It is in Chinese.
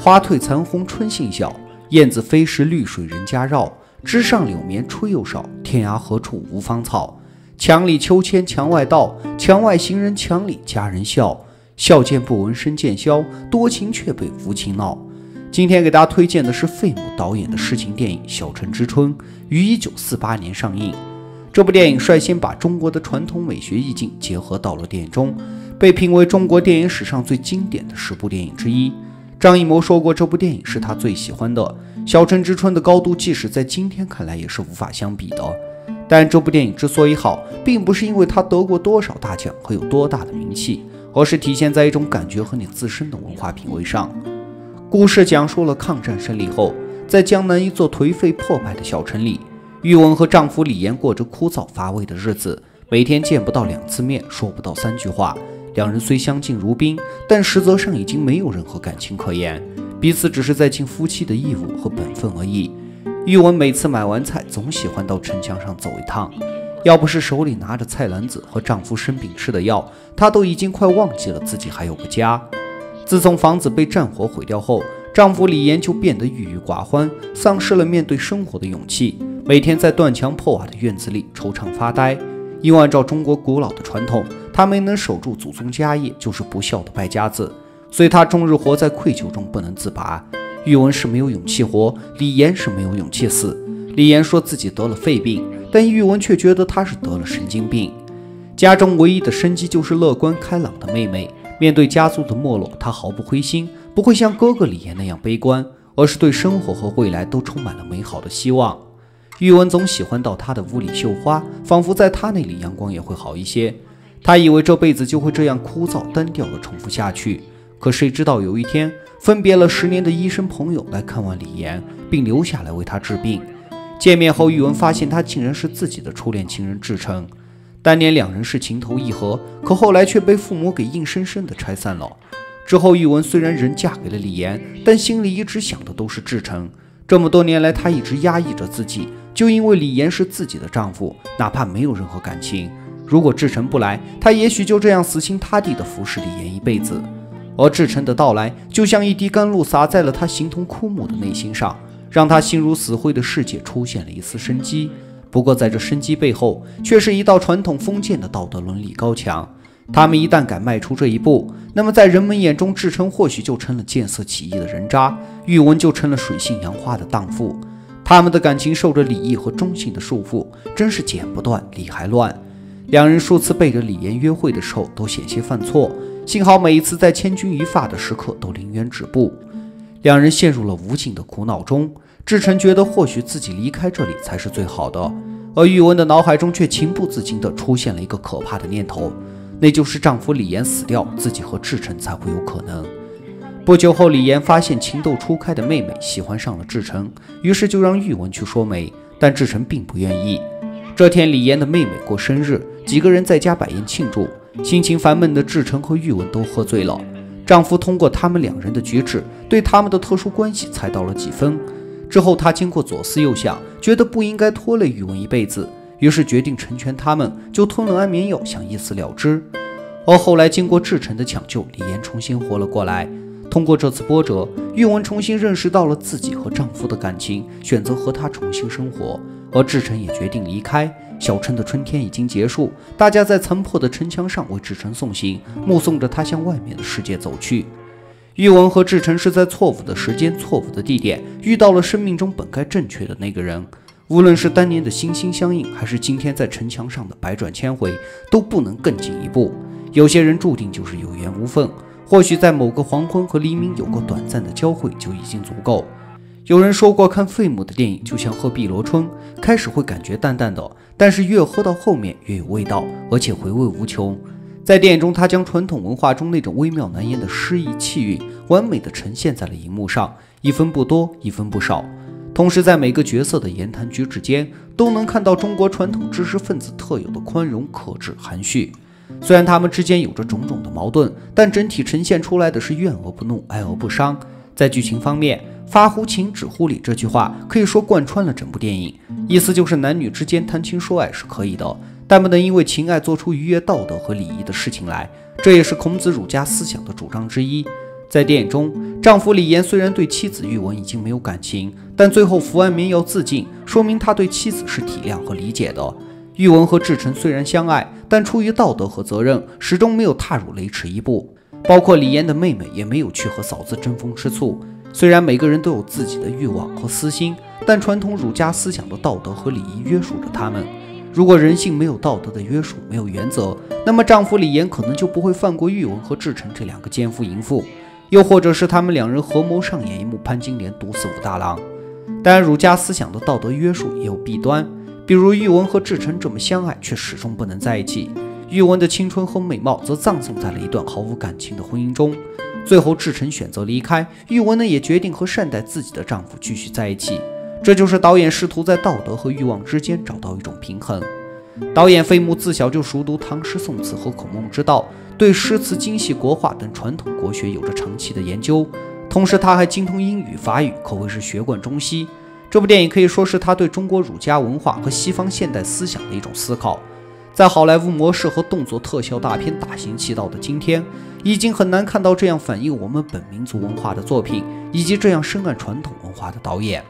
花褪残红春信晓，燕子飞时绿水人家绕。枝上柳绵吹又少，天涯何处无芳草。墙里秋千墙外道，墙外行人墙里佳人笑。笑渐不闻声渐消，多情却被无情恼。今天给大家推荐的是费穆导演的诗情电影《小城之春》，于1948年上映。这部电影率先把中国的传统美学意境结合到了电影中，被评为中国电影史上最经典的10部电影之一。张艺谋说过，这部电影是他最喜欢的。小城之春的高度，即使在今天看来也是无法相比的。但这部电影之所以好，并不是因为它得过多少大奖和有多大的名气，而是体现在一种感觉和你自身的文化品味上。故事讲述了抗战胜利后，在江南一座颓废破败的小城里，玉文和丈夫李岩过着枯燥乏味的日子，每天见不到2次面，说不到3句话。两人虽相敬如宾，但实则上已经没有任何感情可言，彼此只是在尽夫妻的义务和本分而已。玉文每次买完菜，总喜欢到城墙上走一趟，要不是手里拿着菜篮子和丈夫生病吃的药，她都已经快忘记了自己还有个家。自从房子被战火毁掉后，丈夫李岩就变得郁郁寡欢，丧失了面对生活的勇气，每天在断墙破瓦的院子里惆怅发呆。因为按照中国古老的传统，他没能守住祖宗家业就是不孝的败家子，所以他终日活在愧疚中不能自拔。玉文是没有勇气活，李岩是没有勇气死。李岩说自己得了肺病，但玉文却觉得他是得了神经病。家中唯一的生机就是乐观开朗的妹妹，面对家族的没落，她毫不灰心，不会像哥哥李岩那样悲观，而是对生活和未来都充满了美好的希望。玉文总喜欢到他的屋里绣花，仿佛在他那里阳光也会好一些。他以为这辈子就会这样枯燥单调地重复下去，可谁知道有一天，分别了10年的医生朋友来看望李岩，并留下来为他治病。见面后，玉文发现他竟然是自己的初恋情人志成。当年两人是情投意合，可后来却被父母给硬生生地拆散了。之后玉文虽然人嫁给了李岩，但心里一直想的都是志成。这么多年来，她一直压抑着自己，就因为李岩是自己的丈夫，哪怕没有任何感情。如果志成不来，他也许就这样死心塌地地服侍李岩一辈子。而志成的到来，就像一滴甘露洒在了他形同枯木的内心上，让他心如死灰的世界出现了一丝生机。不过在这生机背后，却是一道传统封建的道德伦理高墙。他们一旦敢迈出这一步，那么在人们眼中，志成或许就成了建设起义的人渣，玉文就成了水性杨花的荡妇。他们的感情受着礼义和忠信的束缚，真是剪不断理还乱。两人数次背着李岩约会的时候，都险些犯错，幸好每一次在千钧一发的时刻都临渊止步。两人陷入了无尽的苦恼中，志成觉得或许自己离开这里才是最好的，而玉文的脑海中却情不自禁地出现了一个可怕的念头，那就是丈夫李岩死掉，自己和志成才会有可能。不久后，李岩发现情窦初开的妹妹喜欢上了志成，于是就让玉文去说媒，但志成并不愿意。这天，李岩的妹妹过生日，几个人在家摆宴庆祝，心情烦闷的志成和玉文都喝醉了。丈夫通过他们两人的举止，对他们的特殊关系猜到了几分。之后，他经过左思右想，觉得不应该拖累玉文一辈子，于是决定成全他们，就吞了安眠药，想一死了之。而后来，经过志成的抢救，李岩重新活了过来。通过这次波折，玉文重新认识到了自己和丈夫的感情，选择和他重新生活。而志成也决定离开。小城的春天已经结束，大家在残破的城墙上为志成送行，目送着他向外面的世界走去。玉文和志成是在错误的时间、错误的地点遇到了生命中本该正确的那个人。无论是当年的心心相印，还是今天在城墙上的百转千回，都不能更进一步。有些人注定就是有缘无分，或许在某个黄昏和黎明有过短暂的交汇就已经足够。有人说过，看费穆的电影就像喝碧螺春，开始会感觉淡淡的，但是越喝到后面越有味道，而且回味无穷。在电影中，他将传统文化中那种微妙难言的诗意气韵完美的呈现在了荧幕上，一分不多，一分不少。同时，在每个角色的言谈举止间，都能看到中国传统知识分子特有的宽容、克制、含蓄。虽然他们之间有着种种的矛盾，但整体呈现出来的是怨而不怒，爱而不伤。在剧情方面，发乎情，止乎礼这句话可以说贯穿了整部电影，意思就是男女之间谈情说爱是可以的，但不能因为情爱做出逾越道德和礼仪的事情来，这也是孔子儒家思想的主张之一。在电影中，丈夫李岩虽然对妻子玉文已经没有感情，但最后伏案民要自尽，说明他对妻子是体谅和理解的。玉文和志成虽然相爱，但出于道德和责任，始终没有踏入雷池一步。包括李岩的妹妹也没有去和嫂子争风吃醋。虽然每个人都有自己的欲望和私心，但传统儒家思想的道德和礼仪约束着他们。如果人性没有道德的约束，没有原则，那么丈夫李岩可能就不会放过玉文和志成这两个奸夫淫妇。又或者是他们两人合谋上演一幕潘金莲毒死武大郎。当然，儒家思想的道德约束也有弊端，比如玉文和志成这么相爱，却始终不能在一起。玉文的青春和美貌则葬送在了一段毫无感情的婚姻中。最后，志成选择离开，玉文呢也决定和善待自己的丈夫继续在一起。这就是导演试图在道德和欲望之间找到一种平衡。导演费穆自小就熟读唐诗宋词和孔孟之道，对诗词、经戏、国画等传统国学有着长期的研究。同时，他还精通英语、法语，可谓是学贯中西。这部电影可以说是他对中国儒家文化和西方现代思想的一种思考。在好莱坞模式和动作特效大片大行其道的今天，已经很难看到这样反映我们本民族文化的作品，以及这样深谙传统文化的导演。